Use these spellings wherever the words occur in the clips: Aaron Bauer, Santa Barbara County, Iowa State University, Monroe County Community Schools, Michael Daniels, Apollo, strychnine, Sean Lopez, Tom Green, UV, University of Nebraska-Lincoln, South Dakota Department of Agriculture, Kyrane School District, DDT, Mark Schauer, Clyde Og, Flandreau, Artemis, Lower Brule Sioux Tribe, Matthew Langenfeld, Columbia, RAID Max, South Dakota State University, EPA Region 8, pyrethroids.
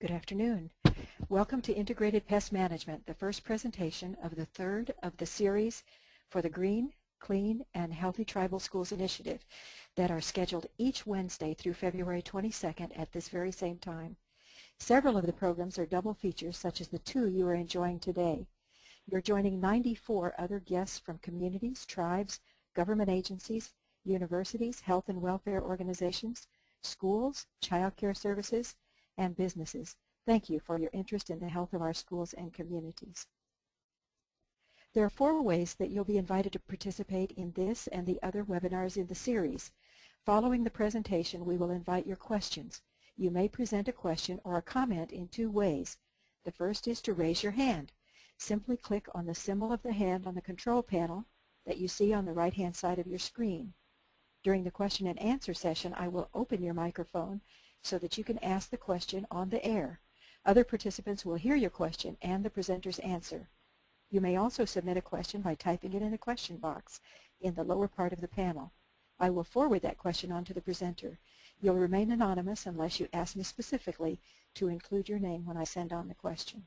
Good afternoon. Welcome to Integrated Pest Management, the first presentation of the third of the series for the Green, Clean, and Healthy Tribal Schools Initiative that are scheduled each Wednesday through February 22nd at this very same time. Several of the programs are double features, such as the two you are enjoying today. You're joining 94 other guests from communities, tribes, government agencies, universities, health and welfare organizations, schools, child care services, and businesses. Thank you for your interest in the health of our schools and communities. There are four ways that you'll be invited to participate in this and the other webinars in the series. Following the presentation, we will invite your questions. You may present a question or a comment in two ways. The first is to raise your hand. Simply click on the symbol of the hand on the control panel that you see on the right-hand side of your screen. During the question and answer session, I will open your microphone so that you can ask the question on the air. Other participants will hear your question and the presenter's answer. You may also submit a question by typing it in the question box in the lower part of the panel. I will forward that question on to the presenter. You'll remain anonymous unless you ask me specifically to include your name when I send on the question.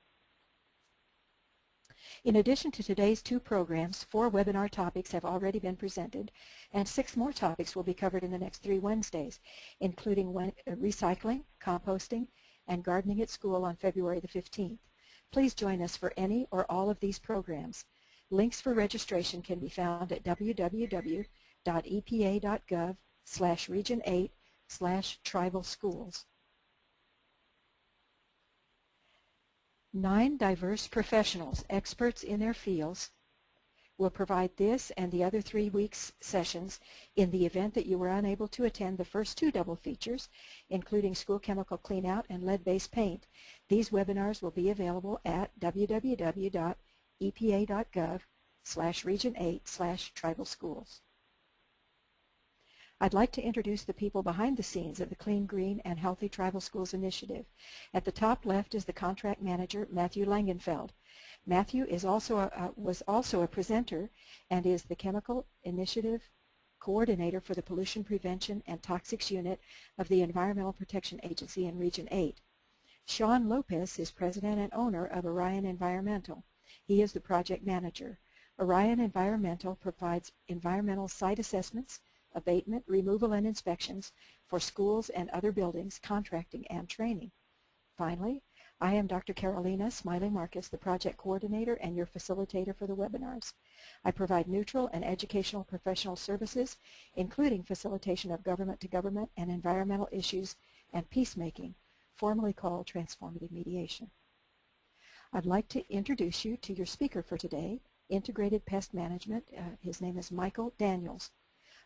In addition to today's two programs, four webinar topics have already been presented, and six more topics will be covered in the next three Wednesdays, including recycling, composting, and gardening at school on February the 15th. Please join us for any or all of these programs. Links for registration can be found at www.epa.gov/region8/tribal schools. 9 diverse professionals, experts in their fields, will provide this and the other 3 weeks' sessions in the event that you were unable to attend the first two double features, including school chemical cleanout and lead-based paint. These webinars will be available at www.epa.gov/region8/tribal schools. I'd like to introduce the people behind the scenes of the Clean, Green, and Healthy Tribal Schools Initiative. At the top left is the contract manager, Matthew Langenfeld. Matthew is was also a presenter and is the Chemical Initiative Coordinator for the Pollution Prevention and Toxics Unit of the Environmental Protection Agency in Region 8. Sean Lopez is president and owner of Orion Environmental. He is the project manager. Orion Environmental provides environmental site assessments, abatement, removal, and inspections for schools and other buildings, contracting, and training. Finally, I am Dr. Carolina Smiley-Marcus, the project coordinator and your facilitator for the webinars. I provide neutral and educational professional services, including facilitation of government-to-government and environmental issues and peacemaking, formerly called transformative mediation. I'd like to introduce you to your speaker for today, Integrated Pest Management. His name is Michael Daniels.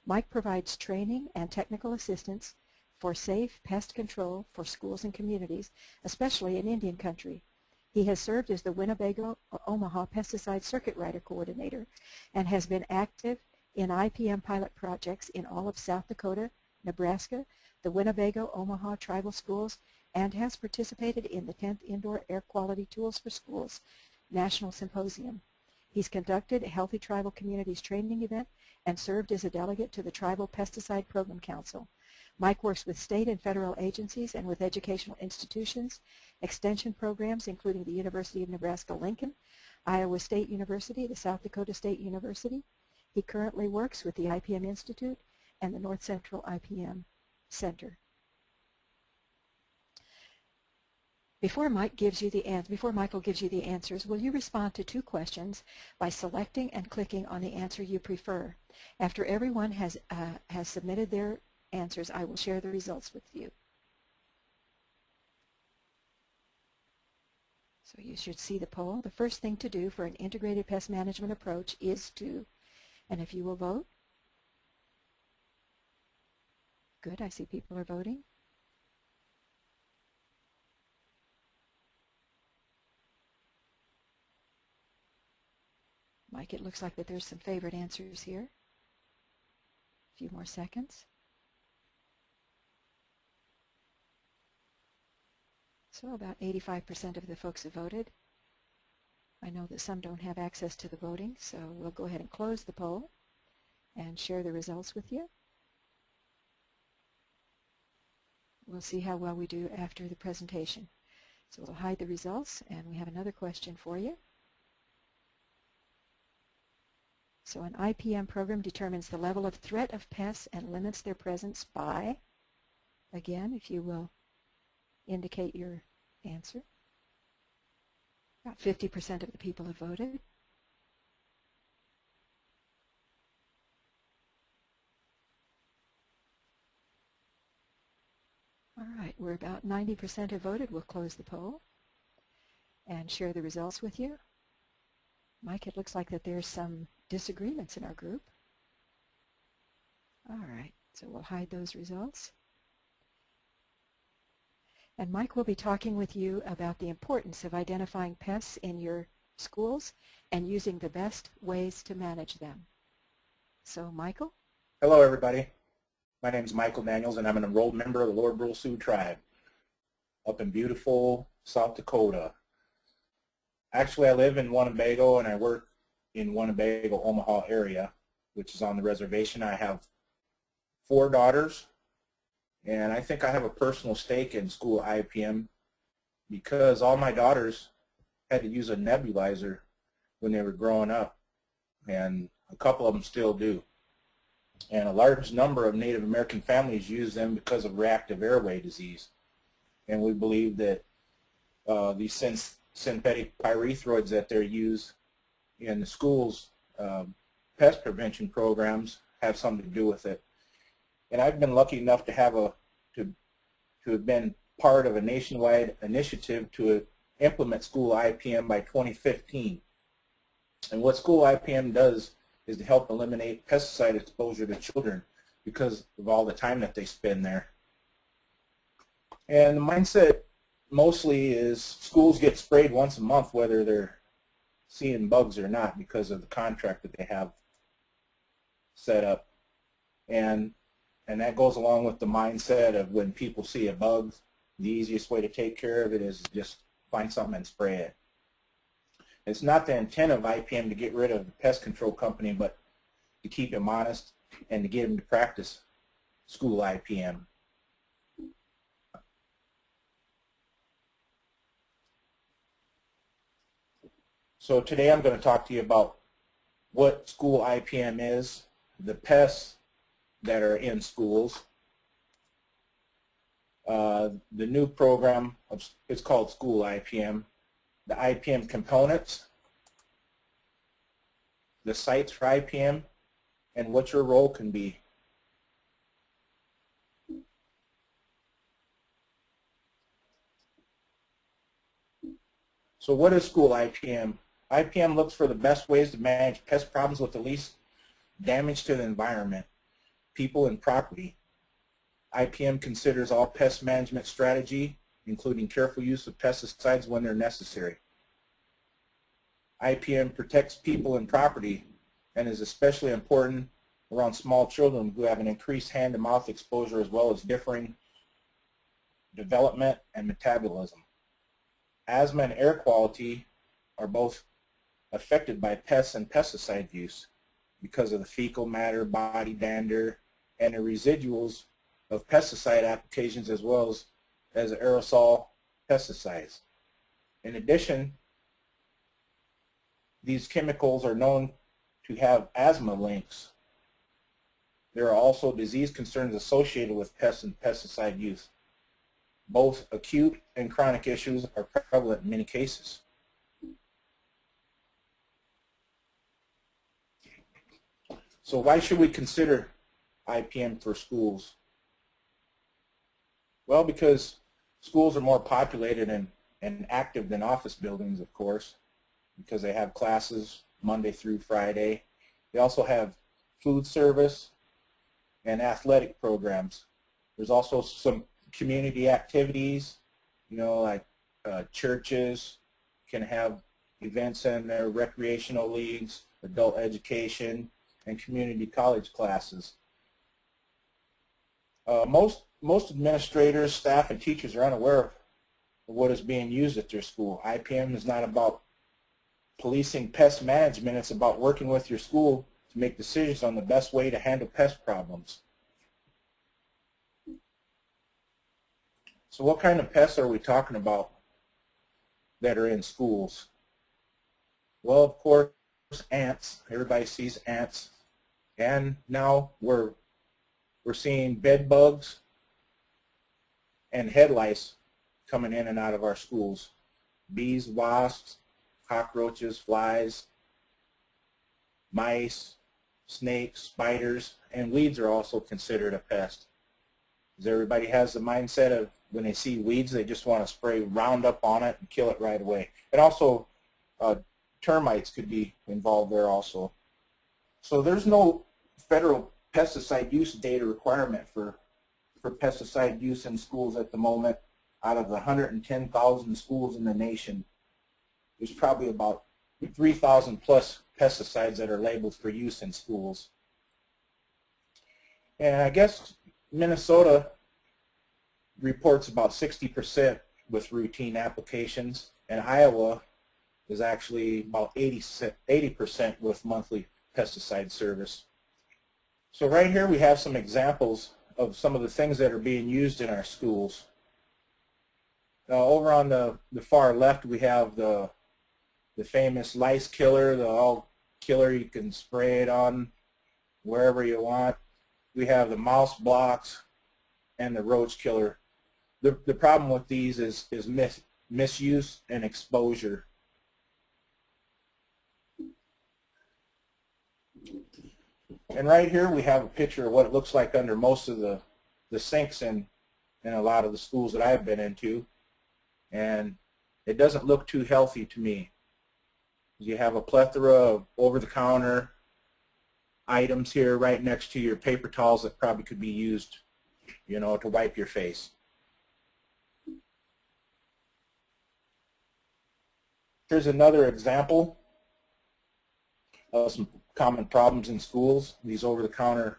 Mike provides training and technical assistance for safe pest control for schools and communities, especially in Indian country. He has served as the Winnebago or Omaha Pesticide Circuit Rider Coordinator and has been active in IPM pilot projects in all of South Dakota, Nebraska, the Winnebago Omaha Tribal Schools, and has participated in the 10th Indoor Air Quality Tools for Schools National Symposium. He's conducted a Healthy Tribal Communities training event and served as a delegate to the Tribal Pesticide Program Council. Mike works with state and federal agencies and with educational institutions, extension programs including the University of Nebraska-Lincoln, Iowa State University, the South Dakota State University. He currently works with the IPM Institute and the North Central IPM Center. Before Michael gives you the answers, will you respond to two questions by selecting and clicking on the answer you prefer? After everyone has submitted their answers, I will share the results with you. So you should see the poll. The first thing to do for an integrated pest management approach is to, and if you will vote. Good, I see people are voting. Mike, it looks like that there's some favorite answers here. A few more seconds. So about 85% of the folks have voted. I know that some don't have access to the voting, so we'll go ahead and close the poll and share the results with you. We'll see how well we do after the presentation. So we'll hide the results, and we have another question for you. So an IPM program determines the level of threat of pests and limits their presence by, again, if you will indicate your answer. About 50% of the people have voted. All right, we're about 90% have voted. We'll close the poll and share the results with you. Mike, it looks like that there's some disagreements in our group. All right, so we'll hide those results. And Mike will be talking with you about the importance of identifying pests in your schools and using the best ways to manage them. So, Michael? Hello, everybody. My name is Michael Daniels, and I'm an enrolled member of the Lower Brule Sioux Tribe up in beautiful South Dakota. Actually, I live in Winnebago, and I work in Winnebago, Omaha area, which is on the reservation. I have 4 daughters. And I think I have a personal stake in school IPM because all my daughters had to use a nebulizer when they were growing up, and a couple of them still do. And a large number of Native American families use them because of reactive airway disease. And we believe that these synthetic pyrethroids that they're used in the schools' pest prevention programs have something to do with it. And I've been lucky enough to have have been part of a nationwide initiative to implement school IPM by 2015. And what school IPM does is to help eliminate pesticide exposure to children because of all the time that they spend there. And the mindset mostly is schools get sprayed once a month whether they're seeing bugs or not because of the contract that they have set up. And that goes along with the mindset of when people see a bug, the easiest way to take care of it is just find something and spray it. It's not the intent of IPM to get rid of the pest control company, but to keep them honest and to get them to practice school IPM. So today I'm going to talk to you about what school IPM is, the pests that are in schools. The new program, it's called School IPM, the IPM components, the sites for IPM, and what your role can be. So what is School IPM? IPM looks for the best ways to manage pest problems with the least damage to the environment, people, and property. IPM considers all pest management strategy, including careful use of pesticides when they're necessary. IPM protects people and property and is especially important around small children who have an increased hand-to-mouth exposure as well as differing development and metabolism. Asthma and air quality are both affected by pests and pesticide use because of the fecal matter, body dander, and the residuals of pesticide applications as well as aerosol pesticides. In addition, these chemicals are known to have asthma links. There are also disease concerns associated with pest and pesticide use. Both acute and chronic issues are prevalent in many cases. So why should we consider IPM for schools? Well, because schools are more populated and active than office buildings, of course, because they have classes Monday through Friday. They also have food service and athletic programs. There's also some community activities, you know, like churches can have events in their recreational leagues, adult education, and community college classes. Most administrators, staff, and teachers are unaware of what is being used at their school. IPM is not about policing pest management. It's about working with your school to make decisions on the best way to handle pest problems. So what kind of pests are we talking about? that are in schools. Well, of course, ants. Everybody sees ants. And now we're seeing bed bugs and head lice coming in and out of our schools. Bees, wasps, cockroaches, flies, mice, snakes, spiders, and weeds are also considered a pest. Because everybody has the mindset of when they see weeds, they just want to spray Roundup on it and kill it right away. And also termites could be involved there also. So there's no federal pesticide use data requirement for pesticide use in schools at the moment. Out of the 110,000 schools in the nation, there's probably about 3,000 plus pesticides that are labeled for use in schools. And I guess Minnesota reports about 60% with routine applications, and Iowa is actually about 80% with monthly pesticide service. So right here we have some examples of some of the things that are being used in our schools. Over on the far left we have the famous lice killer, the all killer. You can spray it on wherever you want. We have the mouse blocks and the roach killer. The problem with these is misuse and exposure. And right here we have a picture of what it looks like under most of the sinks in a lot of the schools that I've been into. And it doesn't look too healthy to me. You have a plethora of over-the-counter items here right next to your paper towels that probably could be used, you know, to wipe your face. Here's another example of some common problems in schools, these over-the-counter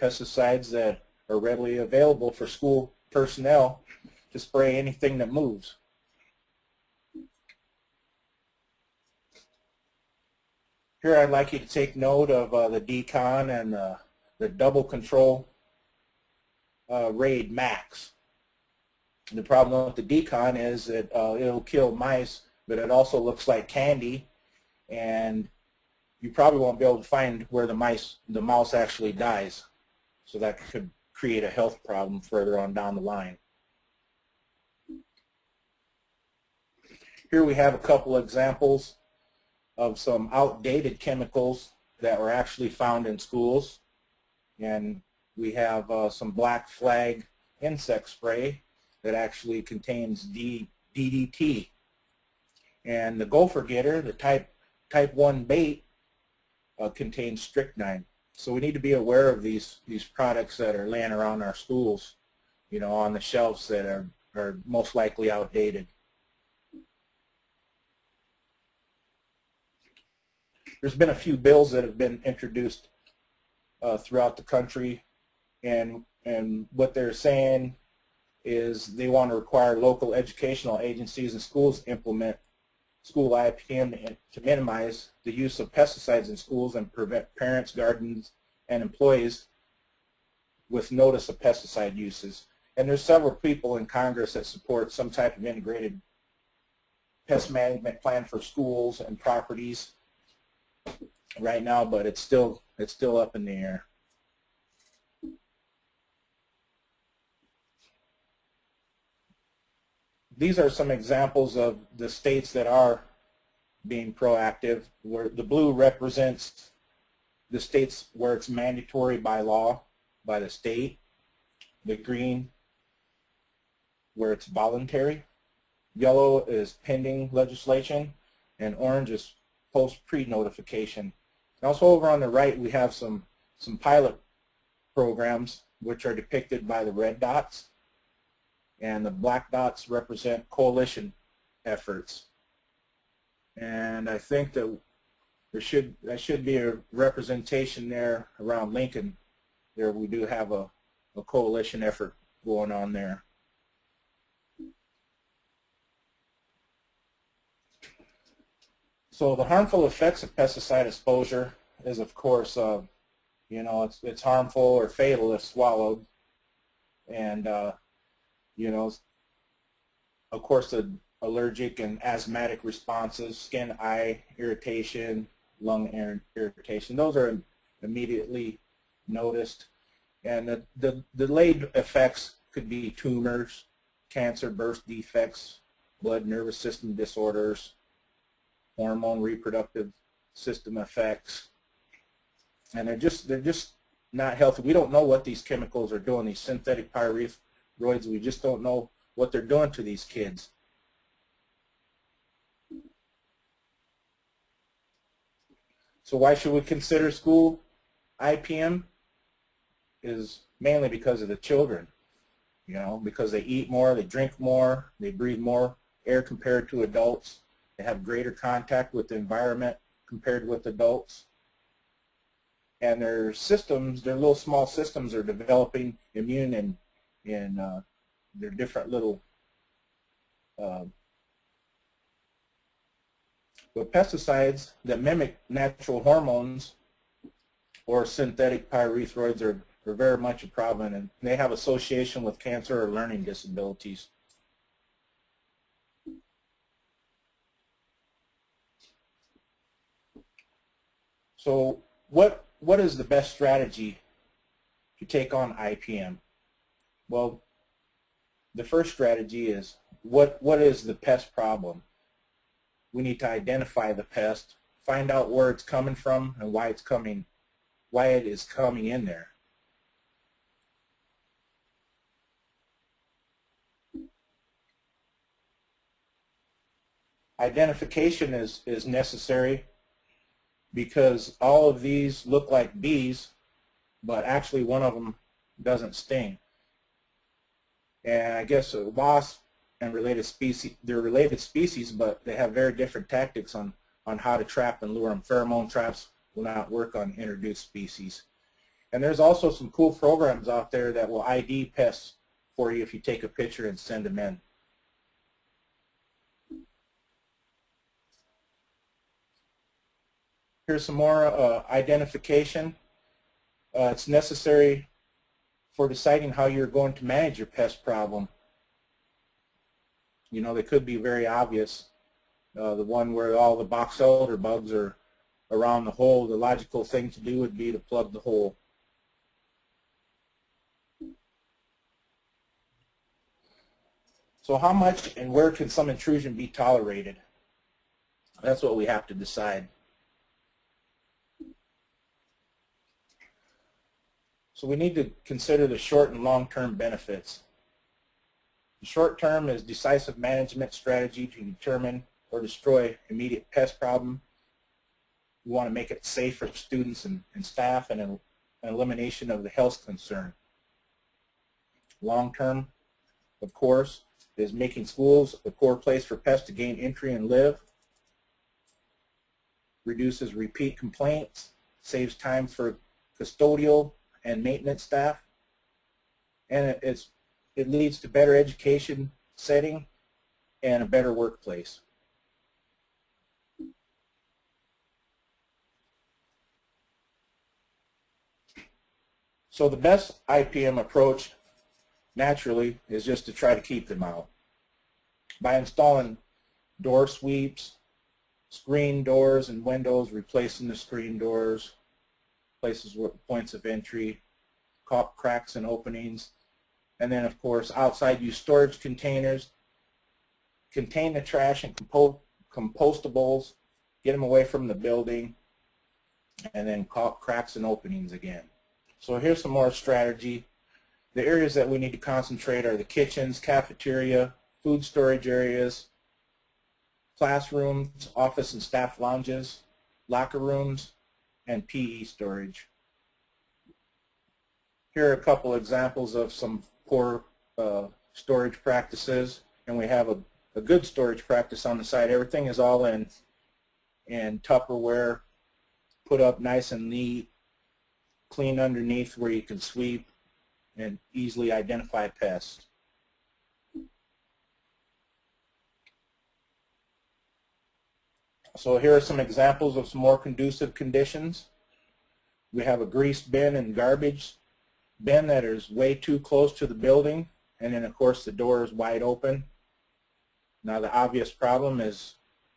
pesticides that are readily available for school personnel to spray anything that moves. Here I'd like you to take note of the DCON and the double control RAID Max. The problem with the DCON is that it'll kill mice, but it also looks like candy, and you probably won't be able to find where the mouse actually dies. So that could create a health problem further on down the line. Here we have a couple examples of some outdated chemicals that were actually found in schools. And we have some black flag insect spray that actually contains DDT. And the gopher getter, the type 1 bait, contains strychnine. So we need to be aware of these products that are laying around our schools, you know, on the shelves that are most likely outdated. There's been a few bills that have been introduced throughout the country, and what they're saying is they want to require local educational agencies and schools to implement school IPM to minimize the use of pesticides in schools and prevent parents, guardians, and employees with notice of pesticide uses. And there's several people in Congress that support some type of integrated pest management plan for schools and properties right now, but it's still up in the air. These are some examples of the states that are being proactive, where the blue represents the states where it's mandatory by law, by the state, the green where it's voluntary, yellow is pending legislation, and orange is post pre-notification. And also over on the right we have some pilot programs which are depicted by the red dots, and the black dots represent coalition efforts. And I think that there should be a representation there around Lincoln. There we do have a coalition effort going on there. So the harmful effects of pesticide exposure is, of course, you know, it's harmful or fatal if swallowed, and you know, of course, the allergic and asthmatic responses, skin, eye irritation, lung irritation. Those are immediately noticed. And the delayed effects could be tumors, cancer, birth defects, blood nervous system disorders, hormone reproductive system effects. And they're just not healthy. We don't know what these chemicals are doing, these synthetic pyrethroids. We just don't know what they're doing to these kids. So why should we consider school IPM? Is mainly because of the children, you know, because they eat more, they drink more, they breathe more air compared to adults, they have greater contact with the environment compared with adults, and their systems, their little small systems are developing immune and their different little but pesticides that mimic natural hormones or synthetic pyrethroids are very much a problem, and they have association with cancer or learning disabilities. So what is the best strategy to take on IPM? Well, the first strategy is what is the pest problem? We need to identify the pest, find out where it's coming from and why it is coming in there. Identification is necessary because all of these look like bees, but actually one of them doesn't sting. And I guess a wasp and related species, they're related species, but they have very different tactics on how to trap and lure them. Pheromone traps will not work on introduced species. And there's also some cool programs out there that will ID pests for you if you take a picture and send them in. Here's some more identification. It's necessary for deciding how you're going to manage your pest problem. You know, they could be very obvious. The one where all the box elder bugs are around the hole, the logical thing to do would be to plug the hole. So how much and where can some intrusion be tolerated? That's what we have to decide. So we need to consider the short and long-term benefits. The short term is decisive management strategy to determine or destroy immediate pest problem. We want to make it safe for students and staff and an elimination of the health concern. Long term, of course, is making schools a core place for pests to gain entry and live. Reduces repeat complaints, saves time for custodial and maintenance staff, and it leads to better education setting and a better workplace. So the best IPM approach naturally is just to try to keep them out by installing door sweeps, screen doors and windows, replacing the screen doors, places with points of entry, cracks and openings, and then of course outside use storage containers, contain the trash and compostables, get them away from the building, and then cracks and openings again. So here's some more strategy. The areas that we need to concentrate are the kitchens, cafeteria, food storage areas, classrooms, office and staff lounges, locker rooms, and PE storage. Here are a couple examples of some poor storage practices, and we have a good storage practice on the side. Everything is all in Tupperware, put up nice and neat, clean underneath where you can sweep and easily identify pests. So here are some examples of some more conducive conditions. We have a grease bin and garbage bin that is way too close to the building, and then of course the door is wide open. Now the obvious problem is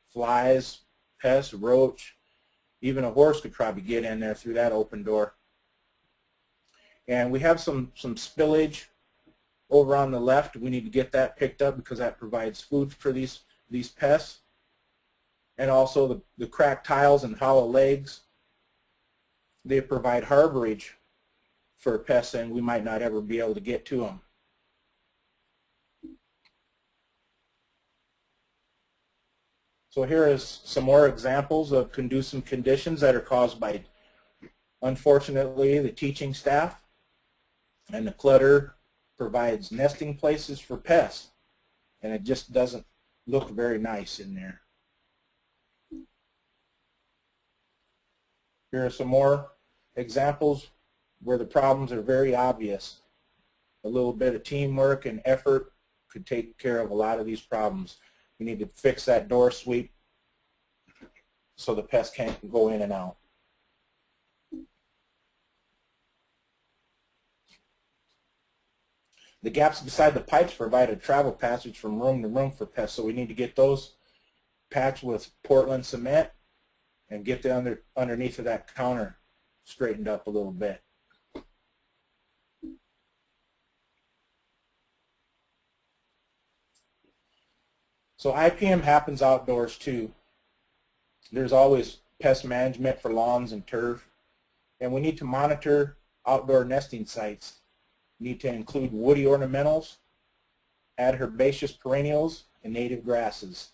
flies, pests, roach, even a horse could probably get in there through that open door. And we have some spillage over on the left. We need to get that picked up because that provides food for these pests. And also the cracked tiles and hollow legs, they provide harborage for pests, and we might not ever be able to get to them. So here is some more examples of conducive conditions that are caused by, unfortunately, the teaching staff, and the clutter provides nesting places for pests, and it just doesn't look very nice in there. Here are some more examples where the problems are very obvious. A little bit of teamwork and effort could take care of a lot of these problems. We need to fix that door sweep so the pests can't go in and out. The gaps beside the pipes provide a travel passage from room to room for pests, so we need to get those patched with Portland cement and get the underneath of that counter straightened up a little bit. So IPM happens outdoors too. There's always pest management for lawns and turf, and we need to monitor outdoor nesting sites. We need to include woody ornamentals, add herbaceous perennials, and native grasses.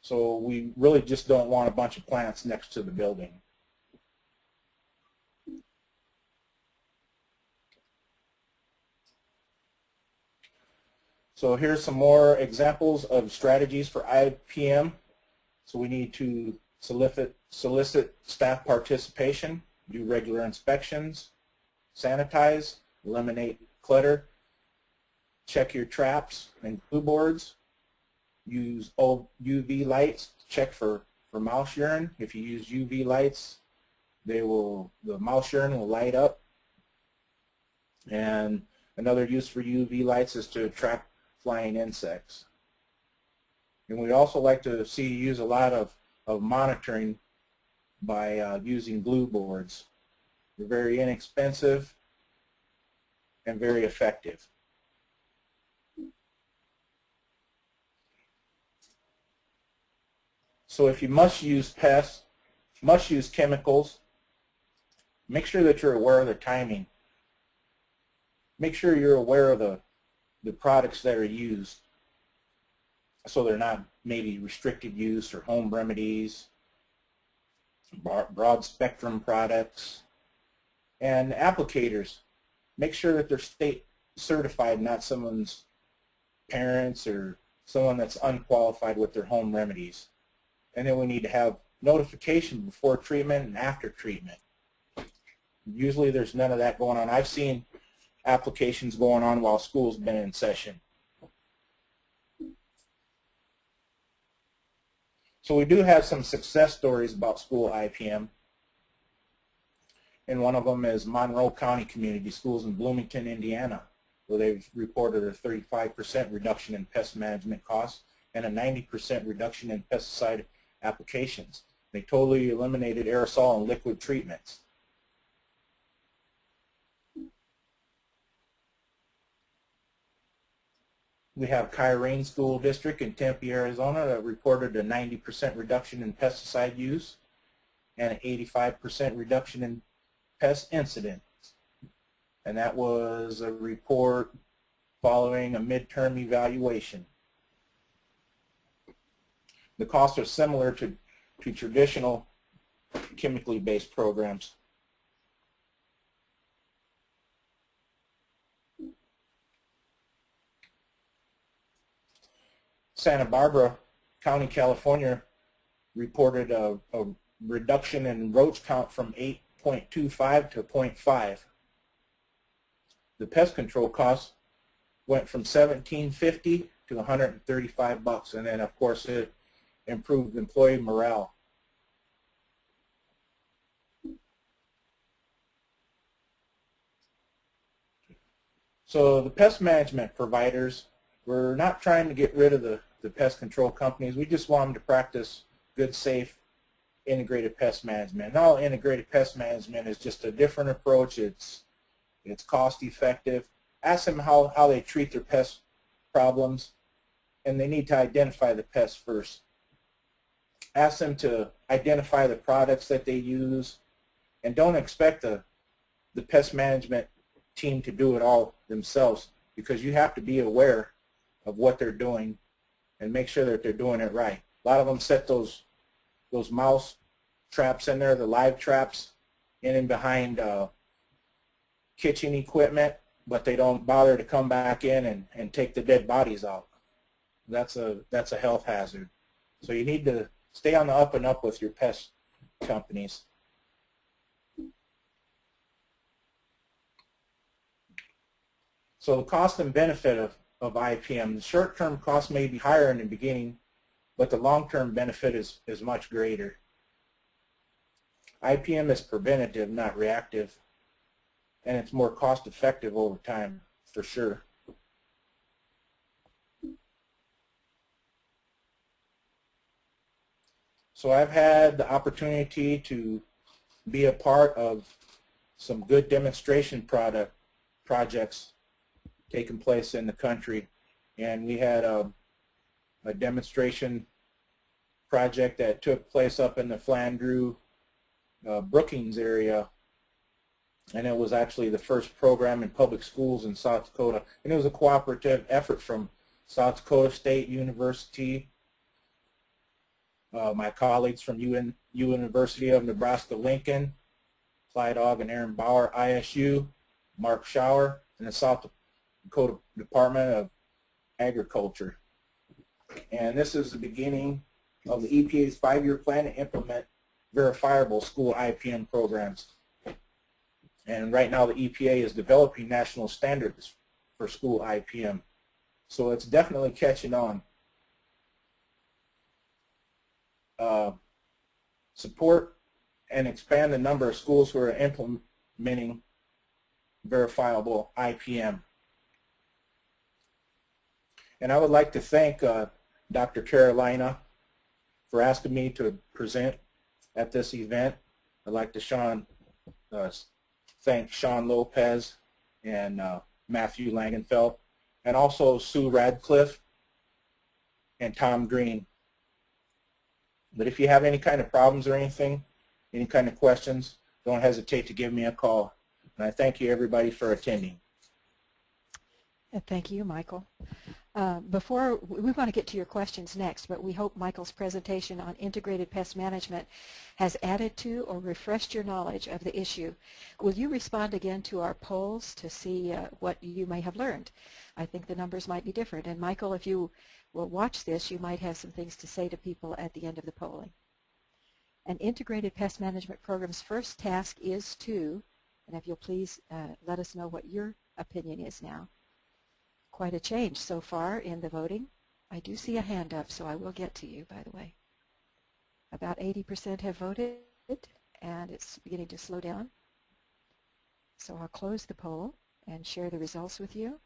So we really just don't want a bunch of plants next to the building. So here's some more examples of strategies for IPM. So we need to solicit staff participation, do regular inspections, sanitize, eliminate clutter, check your traps and glue boards, use UV lights, check for mouse urine. If you use UV lights, the mouse urine will light up. And another use for UV lights is to attract flying insects. And we also like to see you use a lot of monitoring by using glue boards. They're very inexpensive and very effective. So if you must use pests, must use chemicals, make sure that you're aware of the timing. Make sure you're aware of the products that are used, so they're not maybe restricted use or home remedies, broad spectrum products, and applicators. Make sure that they're state certified, not someone's parents or someone that's unqualified with their home remedies. And then we need to have notification before treatment and after treatment. Usually there's none of that going on. I've seen applications going on while school's been in session. So we do have some success stories about school IPM, and one of them is Monroe County Community Schools in Bloomington, Indiana, where they've reported a 35% reduction in pest management costs and a 90% reduction in pesticide applications. They totally eliminated aerosol and liquid treatments. We have Kyrane School District in Tempe, Arizona that reported a 90% reduction in pesticide use and an 85% reduction in pest incidents. And that was a report following a midterm evaluation. The costs are similar to traditional chemically based programs. Santa Barbara County, California reported a reduction in roach count from 8.25 to 0.5. The pest control costs went from $17.50 to $135, and then of course it improved employee morale. So the pest management providers We're not trying to get rid of the pest control companies. We just want them to practice good, safe, integrated pest management. Now, integrated pest management is just a different approach. It's cost effective. Ask them how they treat their pest problems, and they need to identify the pests first. Ask them to identify the products that they use, and don't expect the pest management team to do it all themselves, because you have to be aware of what they're doing and make sure that they're doing it right. A lot of them set those mouse traps in there, the live traps, in and behind kitchen equipment, but they don't bother to come back in and take the dead bodies out. That's a health hazard. So you need to stay on the up and up with your pest companies. So the cost and benefit of IPM, the short-term cost may be higher in the beginning, but the long-term benefit is much greater. IPM is preventative, not reactive, and it's more cost-effective over time, for sure. So I've had the opportunity to be a part of some good demonstration projects taking place in the country, and we had a demonstration project that took place up in the Flandreau, Brookings area, and it was actually the first program in public schools in South Dakota, and it was a cooperative effort from South Dakota State University, my colleagues from University of Nebraska-Lincoln, Clyde Og and Aaron Bauer, ISU, Mark Schauer, and the South Dakota Department of Agriculture. And this is the beginning of the EPA's 5-year plan to implement verifiable school IPM programs. And right now the EPA is developing national standards for school IPM. So it's definitely catching on. Support and expand the number of schools who are implementing verifiable IPM. And I would like to thank Dr. Carolina for asking me to present at this event. I'd like to thank Sean Lopez and Matthew Langenfeld, and also Sue Radcliffe and Tom Green. But if you have any kind of problems or anything, any kind of questions, don't hesitate to give me a call. And I thank you, everybody, for attending. Thank you, Michael. Before we want to get to your questions next, but we hope Michael's presentation on integrated pest management has added to or refreshed your knowledge of the issue. Will you respond again to our polls to see what you may have learned? I think the numbers might be different. And Michael, if you will watch this, you might have some things to say to people at the end of the polling. An integrated pest management program's first task is to, and if you'll please let us know what your opinion is now. Quite a change so far in the voting. I do see a hand up, so I will get to you, by the way. About 80% have voted, and it's beginning to slow down. So I'll close the poll and share the results with you.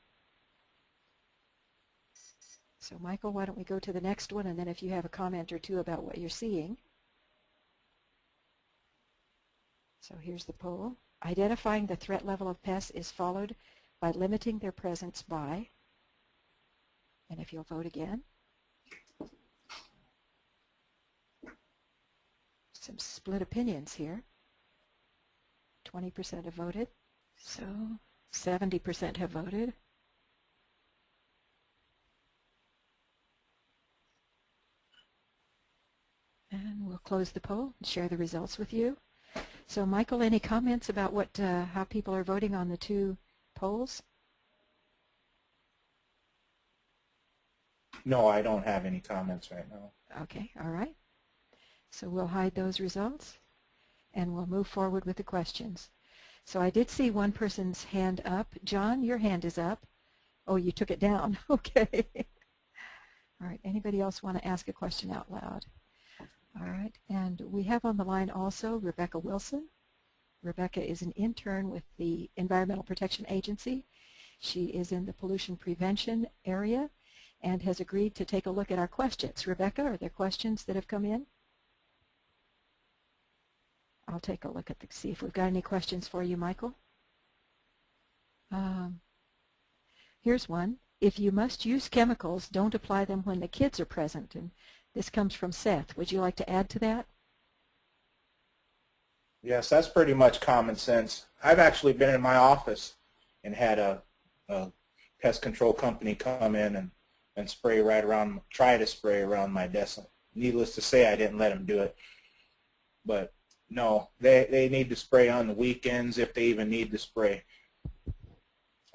So Michael, why don't we go to the next one, and then if you have a comment or two about what you're seeing. So here's the poll. Identifying the threat level of pests is followed by limiting their presence by, and if you'll vote again. Some split opinions here. 20% have voted, so 70% have voted. And we'll close the poll and share the results with you. So Michael, any comments about what how people are voting on the two polls? No, I don't have any comments right now. Okay, all right. So we'll hide those results and we'll move forward with the questions. So I did see one person's hand up. John, your hand is up. Oh, you took it down. Okay. All right, anybody else want to ask a question out loud? All right, and we have on the line also Rebecca Wilson. Rebecca is an intern with the Environmental Protection Agency. She is in the pollution prevention area, and has agreed to take a look at our questions. Rebecca, are there questions that have come in? I'll take a look at the, see if we've got any questions for you, Michael. Here's one. If you must use chemicals, don't apply them when the kids are present. And this comes from Seth. Would you like to add to that? Yes, that's pretty much common sense. I've actually been in my office and had a pest control company come in and spray right around, try to spray around my desk. Needless to say, I didn't let them do it. But no, they need to spray on the weekends if they even need to spray.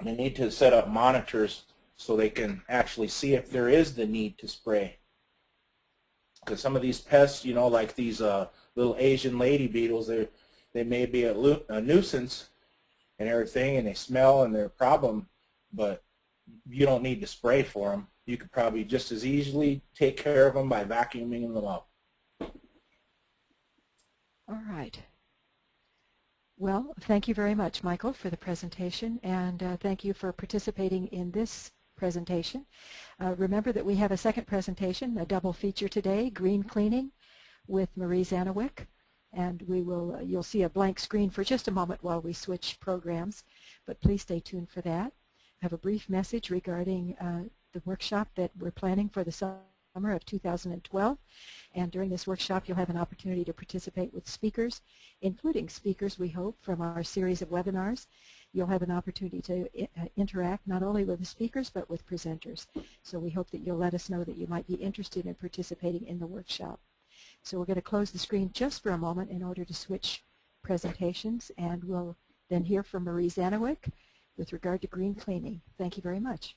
They need to set up monitors so they can actually see if there is the need to spray. Because some of these pests, you know, like these little Asian lady beetles, they may be a nuisance and everything, and they smell and they're a problem, but you don't need to spray for them. You could probably just as easily take care of them by vacuuming them up. All right. Well, thank you very much, Michael, for the presentation, and thank you for participating in this presentation. Remember that we have a second presentation, a double feature today, green cleaning with Marie Zanowick, and we will, you'll see a blank screen for just a moment while we switch programs, but please stay tuned for that. I have a brief message regarding the workshop that we're planning for the summer of 2012, and during this workshop you'll have an opportunity to participate with speakers, including speakers, we hope, from our series of webinars. You'll have an opportunity to interact not only with the speakers but with presenters, so we hope that you'll let us know that you might be interested in participating in the workshop. So we're going to close the screen just for a moment in order to switch presentations, and we'll then hear from Marie Zanowick with regard to green cleaning. Thank you very much.